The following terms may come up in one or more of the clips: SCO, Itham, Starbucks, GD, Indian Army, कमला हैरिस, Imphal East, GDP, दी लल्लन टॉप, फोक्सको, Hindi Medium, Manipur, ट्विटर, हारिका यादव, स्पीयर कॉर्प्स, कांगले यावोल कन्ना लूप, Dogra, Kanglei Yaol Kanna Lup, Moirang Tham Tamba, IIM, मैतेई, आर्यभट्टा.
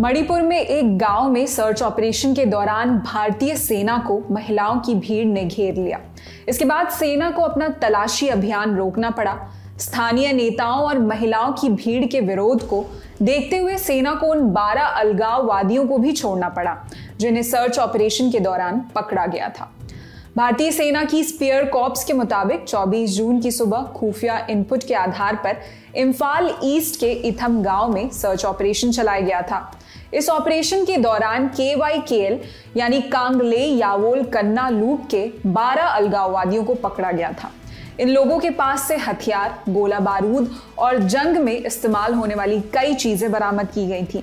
मणिपुर में एक गांव में सर्च ऑपरेशन के दौरान भारतीय सेना को महिलाओं की भीड़ ने घेर लिया। इसके बाद सेना को अपना तलाशी अभियान रोकना पड़ा। स्थानीय नेताओं और महिलाओं की भीड़ के विरोध को देखते हुए सेना को उन 12 अलगाववादियों को भी छोड़ना पड़ा जिन्हें सर्च ऑपरेशन के दौरान पकड़ा गया था। भारतीय सेना की स्पीयर कॉर्प्स के मुताबिक 24 जून की सुबह खुफिया इनपुट के आधार पर इम्फाल ईस्ट के इथम गांव में सर्च ऑपरेशन चलाया गया था। इस ऑपरेशन के दौरान KYKL यानी कांगले यावोल कन्ना लूप के 12 अलगाववादियों को पकड़ा गया था। इन लोगों के पास से हथियार, गोला बारूद और जंग में इस्तेमाल होने वाली कई चीजें बरामद की गई थी।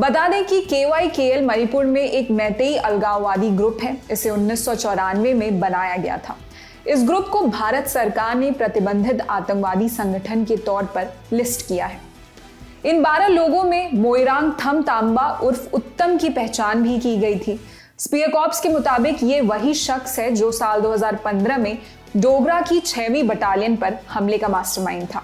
बता दें कि KYKL मणिपुर में एक मैतेई अलगाववादी ग्रुप है। इसे 1994 में बनाया गया था। इस ग्रुप को भारत सरकार ने प्रतिबंधित आतंकवादी संगठन के तौर पर लिस्ट किया है। इन 12 लोगों में मोइरांग थम तांबा उर्फ उत्तम की पहचान भी की गई थी। स्पीयर कॉर्प्स के मुताबिक ये वही शख्स है जो साल 2015 में डोगरा की 6वीं बटालियन पर हमले का मास्टरमाइंड था।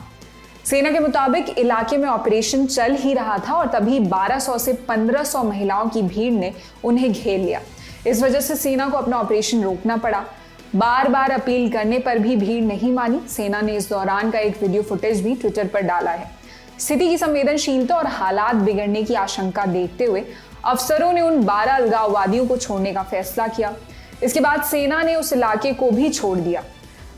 सेना के मुताबिक इलाके में ऑपरेशन चल ही रहा था और तभी 1200 से 1500 महिलाओं की भीड़ ने उन्हें घेर लिया। इस वजह से सेना को अपना ऑपरेशन रोकना पड़ा। बार बार अपील करने पर भी भीड़ नहीं मानी। सेना ने इस दौरान का एक वीडियो फुटेज भी ट्विटर पर डाला है। स्थिति की संवेदनशीलता और हालात बिगड़ने की आशंका देखते हुए अफसरों ने उन 12 अलगाववादियों को छोड़ने का फैसला किया। इसके बाद सेना ने उस इलाके को भी छोड़ दिया।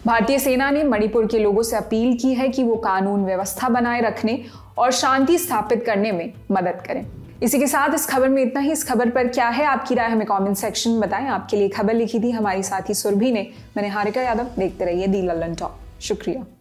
भारतीय सेना ने मणिपुर के लोगों से अपील की है कि वो कानून व्यवस्था बनाए रखने और शांति स्थापित करने में मदद करें। इसी के साथ इस खबर में इतना ही। इस खबर पर क्या है आपकी राय, हमें कमेंट सेक्शन में बताएं। आपके लिए खबर लिखी थी हमारी साथी सुरभि ने। मैंने हारिका यादव। देखते रहिए दी लल्लन टॉप। शुक्रिया।